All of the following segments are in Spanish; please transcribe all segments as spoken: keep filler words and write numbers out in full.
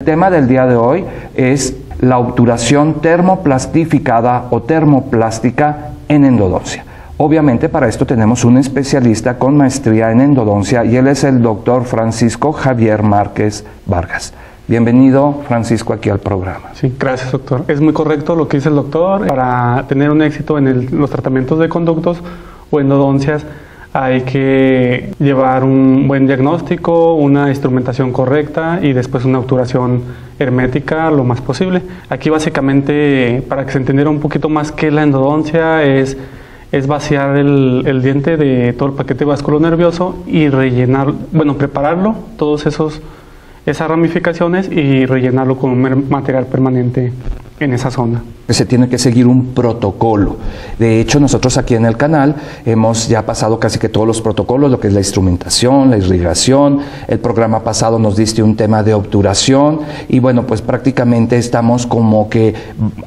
El tema del día de hoy es la obturación termoplastificada o termoplástica en endodoncia. Obviamente para esto tenemos un especialista con maestría en endodoncia y él es el doctor Francisco Javier Márquez Vargas. Bienvenido, Francisco, aquí al programa. Sí, gracias, doctor. Es muy correcto lo que dice el doctor. Para tener un éxito en el, los tratamientos de conductos o endodoncias hay que llevar un buen diagnóstico, una instrumentación correcta y después una obturación hermética lo más posible. Aquí básicamente, para que se entendiera un poquito más qué es la endodoncia, es, es vaciar el, el diente de todo el paquete vasculonervioso y rellenar, bueno, prepararlo, todos esos esas ramificaciones y rellenarlo con un material permanente en esa zona. Se tiene que seguir un protocolo. De hecho, nosotros aquí en el canal hemos ya pasado casi que todos los protocolos, lo que es la instrumentación, la irrigación. El programa pasado nos diste un tema de obturación y bueno, pues prácticamente estamos como que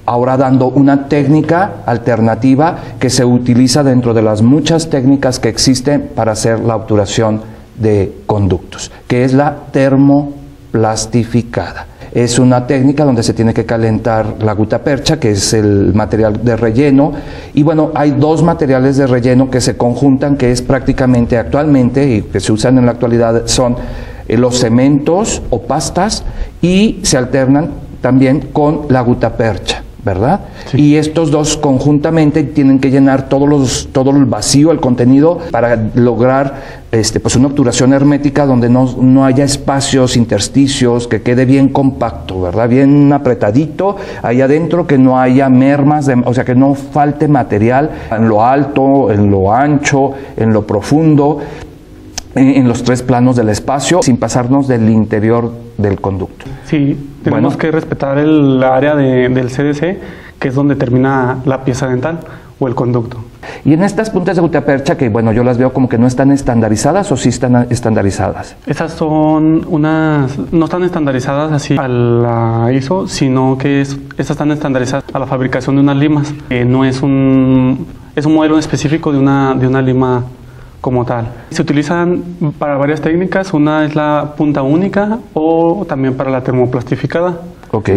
ahora dando una técnica alternativa que se utiliza dentro de las muchas técnicas que existen para hacer la obturación de conductos, que es la termoplastificada. Plastificada. Es una técnica donde se tiene que calentar la gutapercha, que es el material de relleno, y bueno, hay dos materiales de relleno que se conjuntan, que es prácticamente actualmente y que se usan en la actualidad, son los cementos o pastas, y se alternan también con la gutapercha, ¿verdad? Sí. Y estos dos conjuntamente tienen que llenar todos los, todo el vacío, el contenido, para lograr este, pues una obturación hermética donde no, no haya espacios, intersticios, que quede bien compacto, ¿verdad? Bien apretadito ahí adentro, que no haya mermas, de, o sea, que no falte material en lo alto, en lo ancho, en lo profundo, en, en los tres planos del espacio, sin pasarnos del interior del conducto. Sí, tenemos bueno. que respetar el área de, del C D C, que es donde termina la pieza dental o el conducto. Y en estas puntas de gutapercha, que bueno, yo las veo como que no están estandarizadas, ¿o sí están estandarizadas? Esas son unas, no están estandarizadas así a la I S O, sino que es, estas están estandarizadas a la fabricación de unas limas. Eh, no es un, es un modelo específico de una, de una lima como tal. Se utilizan para varias técnicas, una es la punta única o también para la termoplastificada. Ok.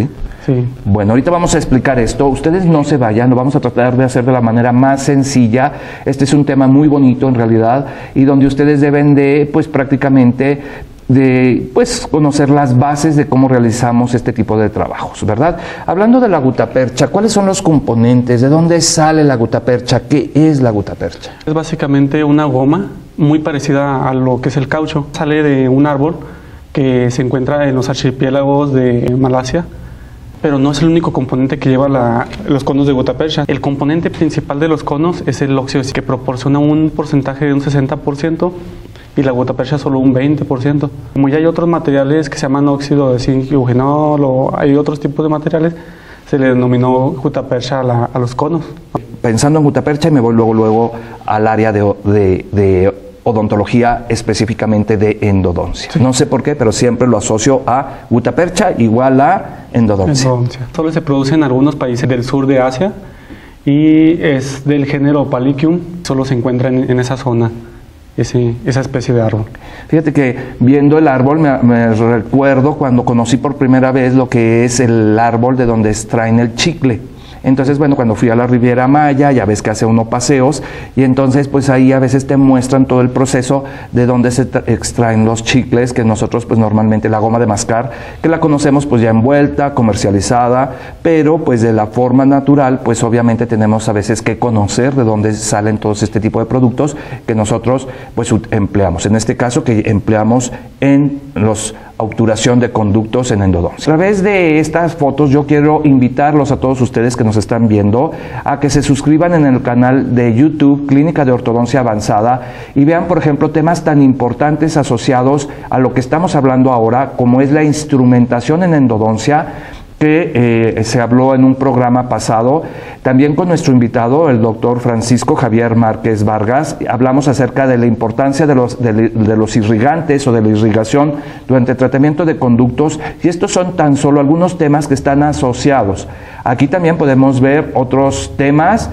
Sí. Bueno, ahorita vamos a explicar esto. Ustedes no se vayan, lo vamos a tratar de hacer de la manera más sencilla. Este es un tema muy bonito en realidad y donde ustedes deben de, pues prácticamente, de pues conocer las bases de cómo realizamos este tipo de trabajos, ¿verdad? Hablando de la gutapercha, ¿cuáles son los componentes? ¿De dónde sale la gutapercha? ¿Qué es la gutapercha? Es básicamente una goma muy parecida a lo que es el caucho. Sale de un árbol que se encuentra en los archipiélagos de Malasia, pero no es el único componente que lleva la, los conos de gutapercha. El componente principal de los conos es el óxido, que proporciona un porcentaje de un sesenta por ciento, y la gutapercha solo un veinte por ciento. Como ya hay otros materiales que se llaman óxido de zinc y eugenol, o hay otros tipos de materiales, se le denominó gutapercha a, la, a los conos. Pensando en gutapercha, me voy luego, luego al área de, de, de odontología, específicamente de endodoncia. Sí. No sé por qué, pero siempre lo asocio a gutapercha igual a endodoncia. endodoncia. Solo se produce en algunos países del sur de Asia y es del género Palichium, solo se encuentra en, en esa zona. Ese, esa especie de árbol. Fíjate que viendo el árbol me, me recuerdo cuando conocí por primera vez lo que es el árbol de donde extraen el chicle. Entonces, bueno, cuando fui a la Riviera Maya, ya ves que hace unos paseos, y entonces pues ahí a veces te muestran todo el proceso de donde se extraen los chicles, que nosotros pues normalmente la goma de mascar, que la conocemos pues ya envuelta, comercializada, pero pues de la forma natural, pues obviamente tenemos a veces que conocer de dónde salen todos este tipo de productos que nosotros pues empleamos. En este caso que empleamos en los obturación de conductos en endodoncia. A través de estas fotos yo quiero invitarlos a todos ustedes que nos están viendo a que se suscriban en el canal de YouTube Clínica de Ortodoncia Avanzada y vean por ejemplo temas tan importantes asociados a lo que estamos hablando ahora, como es la instrumentación en endodoncia, que eh, se habló en un programa pasado, también con nuestro invitado, el doctor Francisco Javier Márquez Vargas. Hablamos acerca de la importancia de los, de, de los irrigantes o de la irrigación durante el tratamiento de conductos, y estos son tan solo algunos temas que están asociados. Aquí también podemos ver otros temas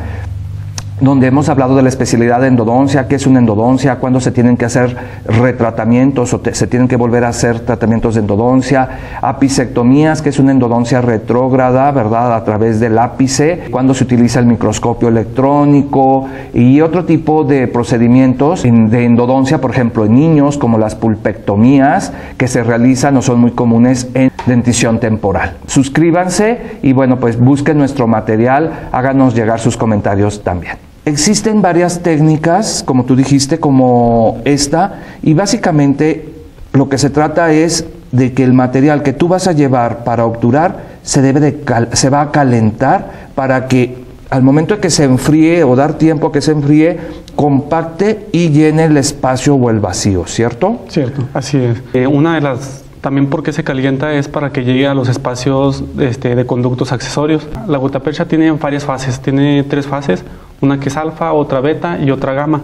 donde hemos hablado de la especialidad de endodoncia, qué es una endodoncia, cuándo se tienen que hacer retratamientos o se tienen que volver a hacer tratamientos de endodoncia, apisectomías, qué es una endodoncia retrógrada, ¿verdad?, a través del ápice, cuándo se utiliza el microscopio electrónico y otro tipo de procedimientos de endodoncia, por ejemplo, en niños, como las pulpectomías, que se realizan o son muy comunes en dentición temporal. Suscríbanse y, bueno, pues busquen nuestro material, háganos llegar sus comentarios también. Existen varias técnicas, como tú dijiste, como esta, y básicamente lo que se trata es de que el material que tú vas a llevar para obturar se, debe de cal se va a calentar para que al momento que se enfríe o dar tiempo a que se enfríe, compacte y llene el espacio o el vacío, ¿cierto? Cierto, así es. Eh, una de las... También porque se calienta es para que llegue a los espacios este, de conductos accesorios. La gutapercha tiene varias fases, tiene tres fases, una que es alfa, otra beta y otra gamma.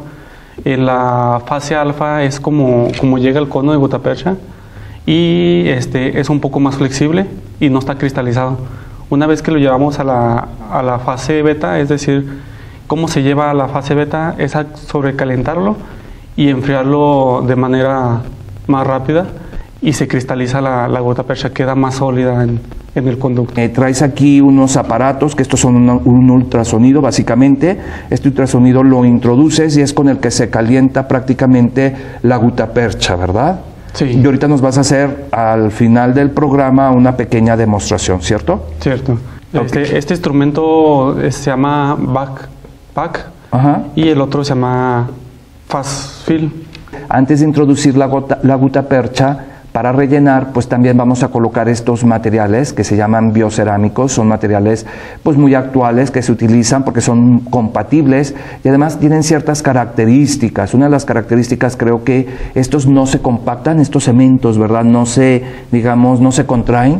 En la fase alfa es como, como llega el cono de gutapercha y este, es un poco más flexible y no está cristalizado. Una vez que lo llevamos a la, a la fase beta, es decir, cómo se lleva a la fase beta es a sobrecalentarlo y enfriarlo de manera más rápida. Y se cristaliza la, la gutapercha, queda más sólida en, en el conducto. Eh, traes aquí unos aparatos, que estos son una, un ultrasonido básicamente. Este ultrasonido lo introduces y es con el que se calienta prácticamente la gutapercha, ¿verdad? Sí. Y ahorita nos vas a hacer al final del programa una pequeña demostración, ¿cierto? Cierto. Okay. Este, este instrumento se llama Back Pack. Ajá. Y el otro se llama Fast Fill. Antes de introducir la, gota, la gutapercha, para rellenar, pues también vamos a colocar estos materiales que se llaman biocerámicos. Son materiales pues muy actuales que se utilizan porque son compatibles y además tienen ciertas características. Una de las características, creo que estos no se compactan, estos cementos, ¿verdad? No se, digamos, no se contraen.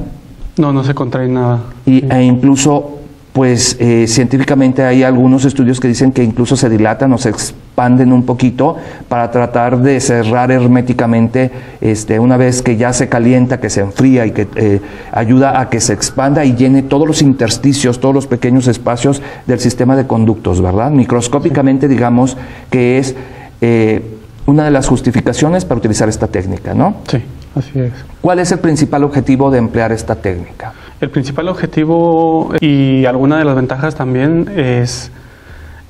No, no se contraen nada. Y, e incluso... pues eh, científicamente hay algunos estudios que dicen que incluso se dilatan o se expanden un poquito para tratar de cerrar herméticamente este, una vez que ya se calienta, que se enfría y que eh, ayuda a que se expanda y llene todos los intersticios, todos los pequeños espacios del sistema de conductos, ¿verdad? Microscópicamente digamos que es eh, una de las justificaciones para utilizar esta técnica, ¿no? Sí, así es. ¿Cuál es el principal objetivo de emplear esta técnica? El principal objetivo y alguna de las ventajas también es,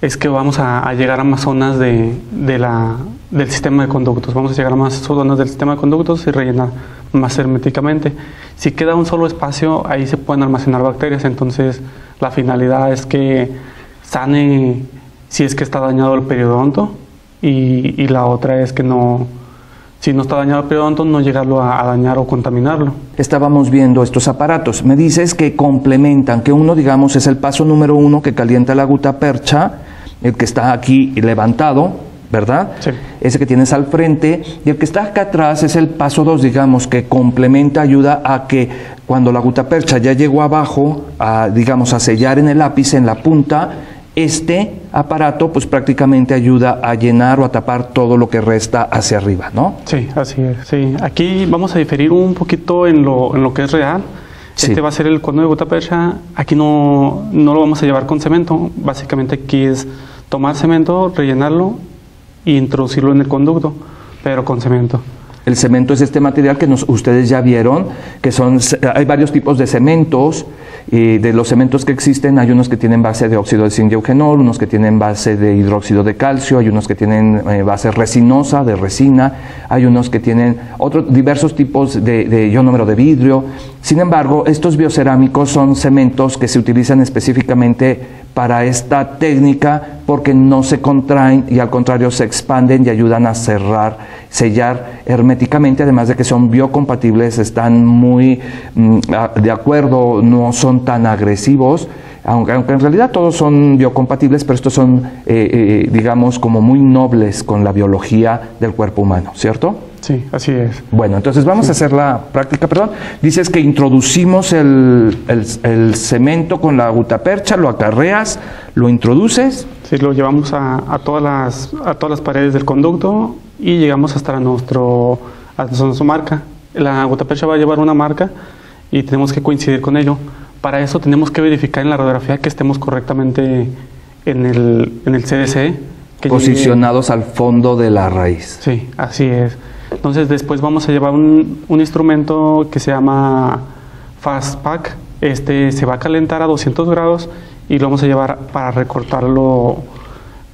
es que vamos a, a llegar a más zonas de, de la, del sistema de conductos. Vamos a llegar a más zonas del sistema de conductos y rellenar más herméticamente. Si queda un solo espacio, ahí se pueden almacenar bacterias. Entonces, la finalidad es que sane si es que está dañado el periodonto y, y la otra es que no... si no está dañado el periodonto, no llegarlo a, a dañar o contaminarlo. Estábamos viendo estos aparatos. Me dices que complementan, que uno, digamos, es el paso número uno que calienta la gutapercha, el que está aquí levantado, ¿verdad? Sí. Ese que tienes al frente. Y el que está acá atrás es el paso dos, digamos, que complementa, ayuda a que cuando la gutapercha ya llegó abajo, a, digamos, a sellar en el ápice, en la punta, este aparato pues prácticamente ayuda a llenar o a tapar todo lo que resta hacia arriba, ¿no? Sí, así es. Sí. Aquí vamos a diferir un poquito en lo, en lo que es real. Sí. Este va a ser el cono de gutapercha. Aquí no, no lo vamos a llevar con cemento. Básicamente aquí es tomar cemento, rellenarlo e introducirlo en el conducto, pero con cemento. El cemento es este material que nos, ustedes ya vieron, que son, hay varios tipos de cementos, y de los cementos que existen hay unos que tienen base de óxido de zinc y eugenol, unos que tienen base de hidróxido de calcio, hay unos que tienen eh, base resinosa, de resina, hay unos que tienen otros diversos tipos de, de ionómero de vidrio. Sin embargo, estos biocerámicos son cementos que se utilizan específicamente para esta técnica porque no se contraen y al contrario se expanden y ayudan a cerrar, sellar herméticamente, además de que son biocompatibles, están muy mm, de acuerdo, no son tan agresivos, aunque, aunque en realidad todos son biocompatibles, pero estos son, eh, eh, digamos, como muy nobles con la biología del cuerpo humano, ¿cierto? Sí, así es. Bueno, entonces vamos sí. a hacer la práctica, perdón. Dices que introducimos el, el, el cemento con la gutapercha, lo acarreas, lo introduces. Sí, lo llevamos a, a, todas, las, a todas las paredes del conducto y llegamos hasta nuestro, hasta nuestra marca. La gutapercha va a llevar una marca y tenemos que coincidir con ello. Para eso tenemos que verificar en la radiografía que estemos correctamente en el, en el C D C. Que posicionados llegue al fondo de la raíz. Sí, así es. Entonces después vamos a llevar un, un instrumento que se llama Fast Pack. Este se va a calentar a doscientos grados y lo vamos a llevar para recortarlo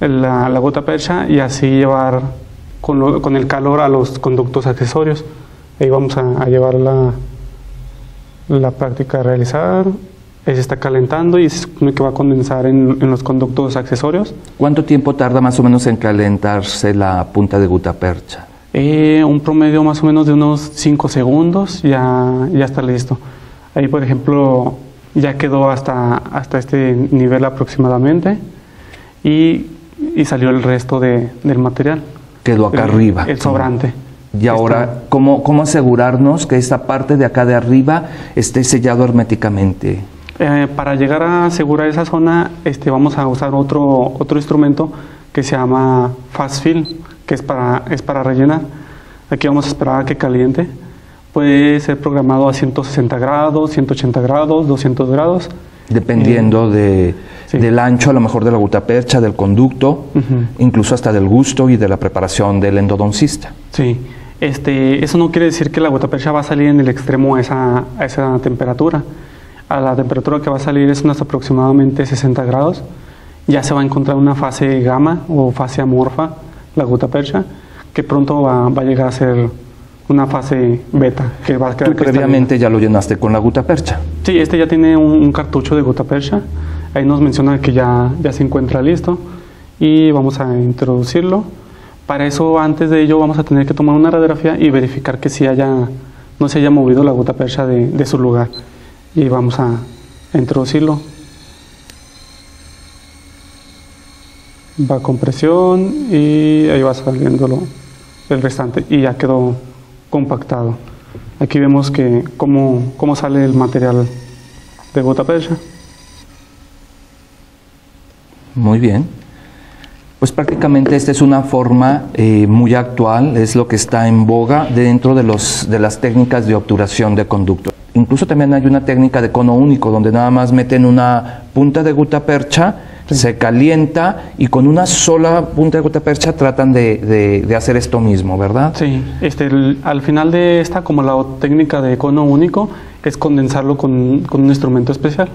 la, la gutapercha y así llevar con, lo, con el calor a los conductos accesorios. Ahí vamos a, a llevar la, la práctica a realizar. Se está calentando y se supone que va a condensar en, en los conductos accesorios. ¿Cuánto tiempo tarda más o menos en calentarse la punta de gutapercha? Eh, un promedio más o menos de unos cinco segundos, ya, ya está listo. Ahí, por ejemplo, ya quedó hasta, hasta este nivel aproximadamente y, y salió el resto de, del material. Quedó acá el, arriba. El sobrante. Y ahora, ¿cómo, ¿cómo asegurarnos que esta parte de acá de arriba esté sellado herméticamente? Eh, para llegar a asegurar esa zona este, vamos a usar otro, otro instrumento que se llama Fast Fill, que es para, es para rellenar. Aquí vamos a esperar a que caliente. Puede ser programado a ciento sesenta grados, ciento ochenta grados, doscientos grados. Dependiendo eh, de, sí. del ancho, a lo mejor de la gutapercha, del conducto, uh-huh. incluso hasta del gusto y de la preparación del endodoncista. Sí, este, eso no quiere decir que la gutapercha va a salir en el extremo a esa, a esa temperatura. A la temperatura que va a salir es unos aproximadamente sesenta grados. Ya se va a encontrar una fase gamma o fase amorfa, la gutapercha, que pronto va, va a llegar a ser una fase beta. Que va a quedar. Tú previamente ya lo llenaste con la gutapercha. Sí, este ya tiene un, un cartucho de gutapercha. Ahí nos menciona que ya, ya se encuentra listo y vamos a introducirlo. Para eso, antes de ello, vamos a tener que tomar una radiografía y verificar que si haya, no se haya movido la gutapercha de, de su lugar. Y vamos a introducirlo. Va con presión y ahí va saliendo lo, el restante. Y ya quedó compactado. Aquí vemos que cómo, cómo sale el material de gutapercha. Muy bien. Pues prácticamente esta es una forma eh, muy actual, es lo que está en boga dentro de, los, de las técnicas de obturación de conducto. Incluso también hay una técnica de cono único, donde nada más meten una punta de gutapercha, sí. se calienta y con una sola punta de gutapercha tratan de, de, de hacer esto mismo, ¿verdad? Sí, este, el, al final de esta, como la técnica de cono único, es condensarlo con, con un instrumento especial.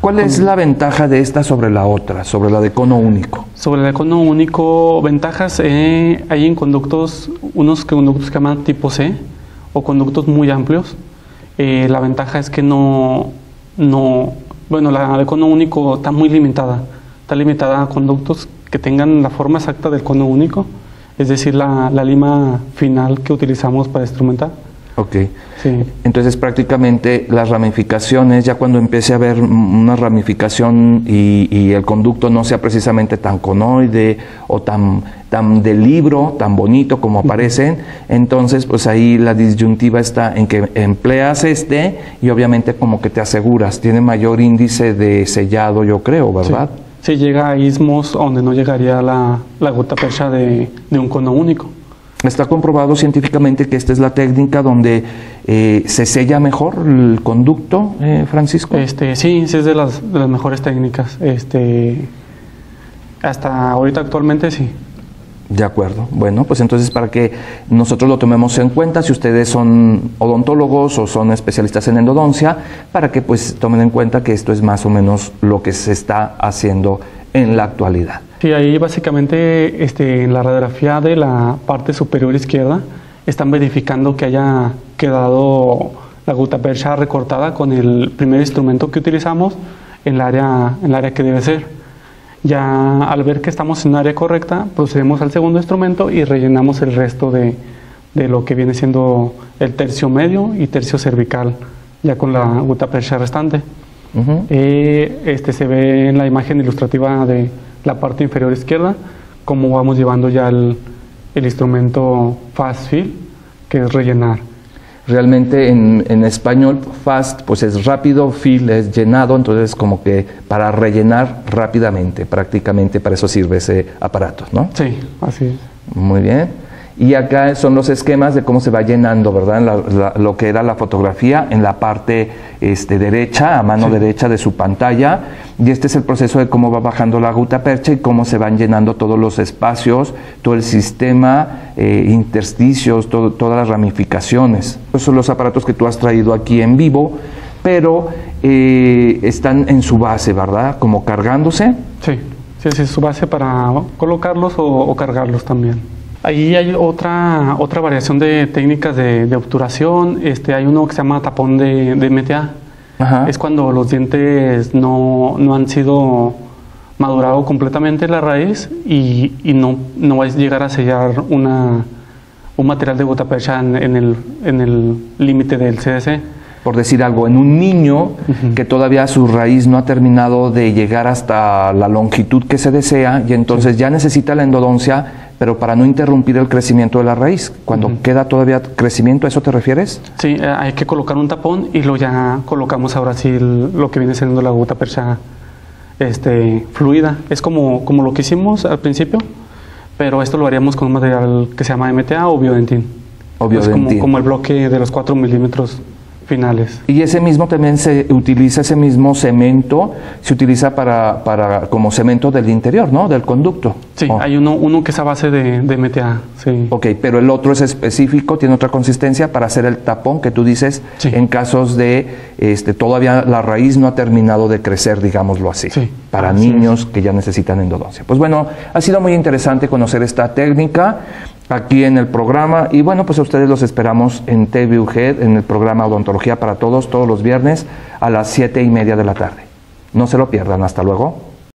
¿Cuál es la ventaja de esta sobre la otra, sobre la de cono único? Sobre la de cono único, ventajas eh, hay en conductos, unos conductos que llaman tipo C, o conductos muy amplios. Eh, la ventaja es que no, no, bueno, la de cono único está muy limitada, está limitada a conductos que tengan la forma exacta del cono único, es decir, la, la lima final que utilizamos para instrumentar. Ok, sí. Entonces prácticamente las ramificaciones, ya cuando empiece a haber una ramificación y, y el conducto no sea precisamente tan conoide o tan, tan de libro, tan bonito como aparecen, entonces pues ahí la disyuntiva está en que empleas este y obviamente como que te aseguras, tiene mayor índice de sellado yo creo, ¿verdad? Sí, sí llega a istmos donde no llegaría la, la gutapercha de, de un cono único. Está comprobado científicamente que esta es la técnica donde eh, se sella mejor el conducto, eh, Francisco. Este, sí, sí es de las, de las mejores técnicas. Este, hasta ahorita actualmente sí. De acuerdo. Bueno, pues entonces para que nosotros lo tomemos en cuenta, si ustedes son odontólogos o son especialistas en endodoncia, para que pues tomen en cuenta que esto es más o menos lo que se está haciendo en la actualidad. Sí, ahí básicamente este, en la radiografía de la parte superior izquierda están verificando que haya quedado la gutapercha recortada con el primer instrumento que utilizamos en el área, en el área que debe ser. Ya al ver que estamos en el área correcta, procedemos al segundo instrumento y rellenamos el resto de, de lo que viene siendo el tercio medio y tercio cervical, ya con la gutapercha restante. Uh-huh. eh, este, se ve en la imagen ilustrativa de la parte inferior izquierda, como vamos llevando ya el, el instrumento Fast Fill, que es rellenar. Realmente en, en español Fast pues es rápido, Fill es llenado, entonces como que para rellenar rápidamente, prácticamente para eso sirve ese aparato, ¿no? Sí, así es. Muy bien. y acá son los esquemas de cómo se va llenando, ¿verdad? La, la, lo que era la fotografía en la parte este, derecha, a mano sí. derecha de su pantalla, y este es el proceso de cómo va bajando la gutapercha y cómo se van llenando todos los espacios, todo el sistema, eh, intersticios, todo, todas las ramificaciones. Esos son los aparatos que tú has traído aquí en vivo, pero eh, están en su base, ¿verdad? Como cargándose. Sí, sí, sí, su base para colocarlos o, o cargarlos también. Ahí hay otra, otra variación de técnicas de, de obturación. Este, hay uno que se llama tapón de, de M T A. Ajá. Es cuando los dientes no, no han sido madurado completamente la raíz y, y no, no vais a llegar a sellar una, un material de gutapercha en, en el en el límite del C D C. Por decir algo, en un niño uh-huh. que todavía su raíz no ha terminado de llegar hasta la longitud que se desea y entonces sí. ya necesita la endodoncia, pero para no interrumpir el crecimiento de la raíz. Cuando uh-huh. queda todavía crecimiento, ¿a eso te refieres? Sí, hay que colocar un tapón y lo ya colocamos ahora sí el, lo que viene siendo la gutapercha este, fluida. Es como, como lo que hicimos al principio, pero esto lo haríamos con un material que se llama M T A o biodentín. O biodentín. Es como, como el bloque de los cuatro milímetros. Finales. Y ese mismo también se utiliza, ese mismo cemento se utiliza para, para como cemento del interior, ¿no? Del conducto. Sí, oh. hay uno, uno que es a base de, de M T A. Sí. Ok, pero el otro es específico, tiene otra consistencia para hacer el tapón que tú dices sí. en casos de este, todavía la raíz no ha terminado de crecer, digámoslo así, sí. para así niños es. que ya necesitan endodoncia. Pues bueno, ha sido muy interesante conocer esta técnica aquí en el programa, y bueno, pues a ustedes los esperamos en T V U Head, en el programa Odontología para Todos, todos los viernes a las siete y media de la tarde. No se lo pierdan, hasta luego.